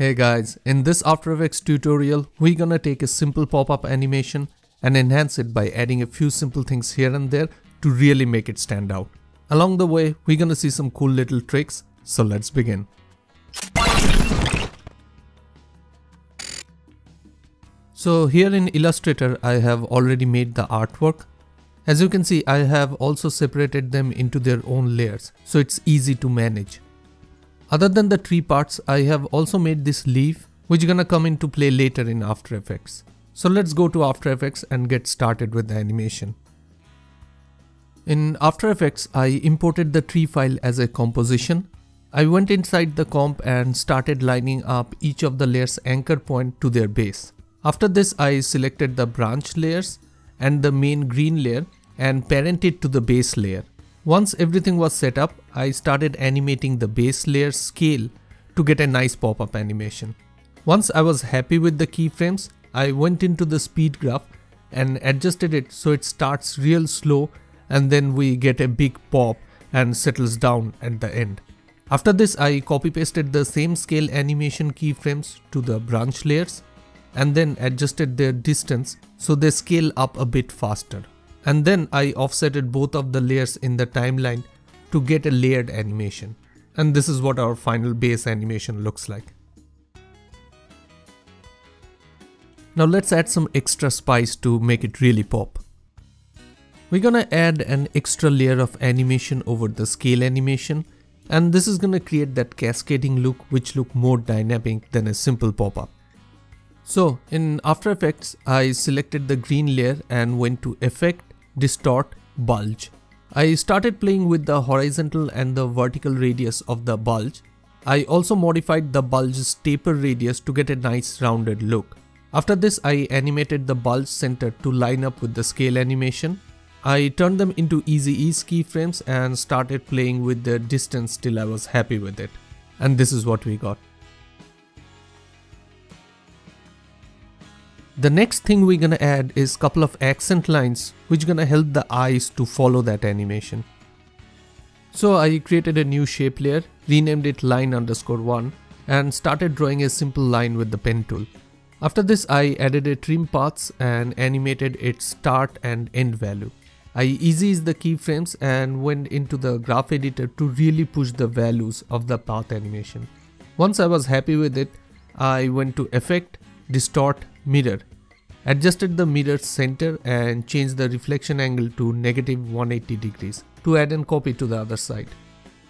Hey guys, in this After Effects tutorial, we're gonna take a simple pop-up animation and enhance it by adding a few simple things here and there to really make it stand out. Along the way, we're gonna see some cool little tricks, so let's begin. So here in Illustrator, I have already made the artwork. As you can see, I have also separated them into their own layers, so it's easy to manage. Other than the tree parts, I have also made this leaf, which is gonna come into play later in After Effects. So let's go to After Effects and get started with the animation. In After Effects, I imported the tree file as a composition. I went inside the comp and started lining up each of the layers' anchor point to their base. After this, I selected the branch layers and the main green layer and parented to the base layer. Once everything was set up, I started animating the base layer scale to get a nice pop-up animation. Once I was happy with the keyframes, I went into the speed graph and adjusted it so it starts real slow and then we get a big pop and settles down at the end. After this, I copy-pasted the same scale animation keyframes to the branch layers and then adjusted their distance so they scale up a bit faster. And then I offsetted both of the layers in the timeline to get a layered animation. And this is what our final base animation looks like. Now let's add some extra spice to make it really pop. We're gonna add an extra layer of animation over the scale animation, and this is gonna create that cascading look which looks more dynamic than a simple pop-up. So in After Effects, I selected the green layer and went to Effect, Distort, Bulge. I started playing with the horizontal and the vertical radius of the bulge. I also modified the bulge's taper radius to get a nice rounded look. After this, I animated the bulge center to line up with the scale animation. I turned them into easy ease keyframes and started playing with the distance till I was happy with it. And this is what we got. The next thing we're gonna add is a couple of accent lines which gonna help the eyes to follow that animation. So I created a new shape layer, renamed it line_1 and started drawing a simple line with the pen tool. After this, I added a trim paths and animated its start and end value. I eased the keyframes and went into the graph editor to really push the values of the path animation. Once I was happy with it, I went to Effect, Distort, Mirror. Adjusted the mirror's center and changed the reflection angle to -180 degrees to add and copy to the other side.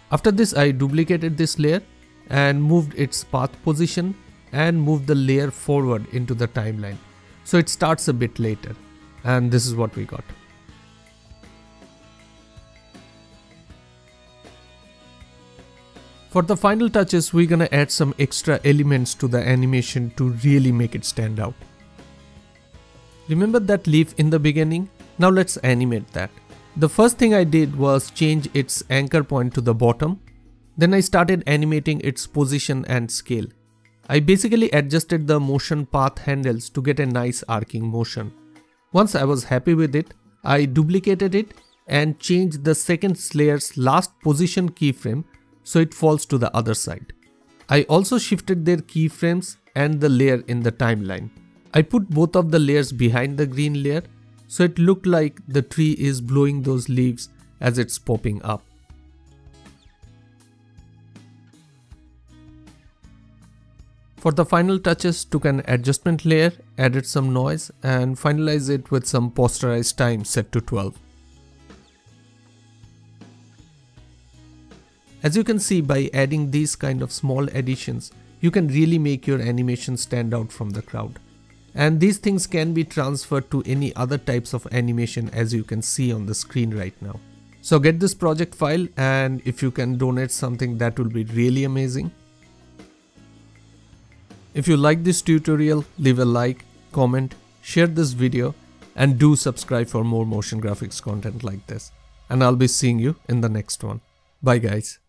After this, I duplicated this layer and moved its path position and moved the layer forward into the timeline so it starts a bit later, and this is what we got. For the final touches, we're gonna add some extra elements to the animation to really make it stand out. Remember that leaf in the beginning? Now let's animate that. The first thing I did was change its anchor point to the bottom. Then I started animating its position and scale. I basically adjusted the motion path handles to get a nice arcing motion. Once I was happy with it, I duplicated it and changed the second layer's last position keyframe so it falls to the other side. I also shifted their keyframes and the layer in the timeline. I put both of the layers behind the green layer so it looked like the tree is blowing those leaves as it's popping up. For the final touches, took an adjustment layer, added some noise and finalized it with some posterized time set to 12. As you can see, by adding these kind of small additions, you can really make your animation stand out from the crowd. And these things can be transferred to any other types of animation as you can see on the screen right now. So get this project file, and if you can donate something, that will be really amazing. If you like this tutorial, leave a like, comment, share this video and do subscribe for more motion graphics content like this. And I'll be seeing you in the next one. Bye guys.